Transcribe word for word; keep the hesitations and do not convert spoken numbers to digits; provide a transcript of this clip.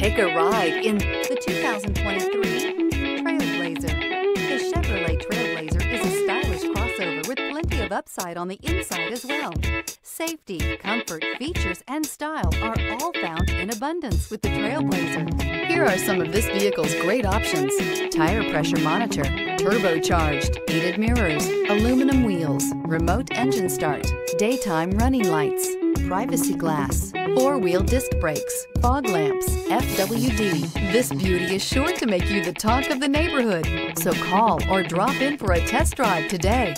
Take a ride in the two thousand twenty-three Trailblazer. The Chevrolet Trailblazer is a stylish crossover with plenty of upside on the inside as well. Safety, comfort, features, and style are all found in abundance with the Trailblazer. Here are some of this vehicle's great options: tire pressure monitor, turbocharged, heated mirrors, aluminum wheels, remote engine start, daytime running lights, privacy glass, four-wheel disc brakes, fog lamps, F W D. This beauty is sure to make you the talk of the neighborhood, so call or drop in for a test drive today.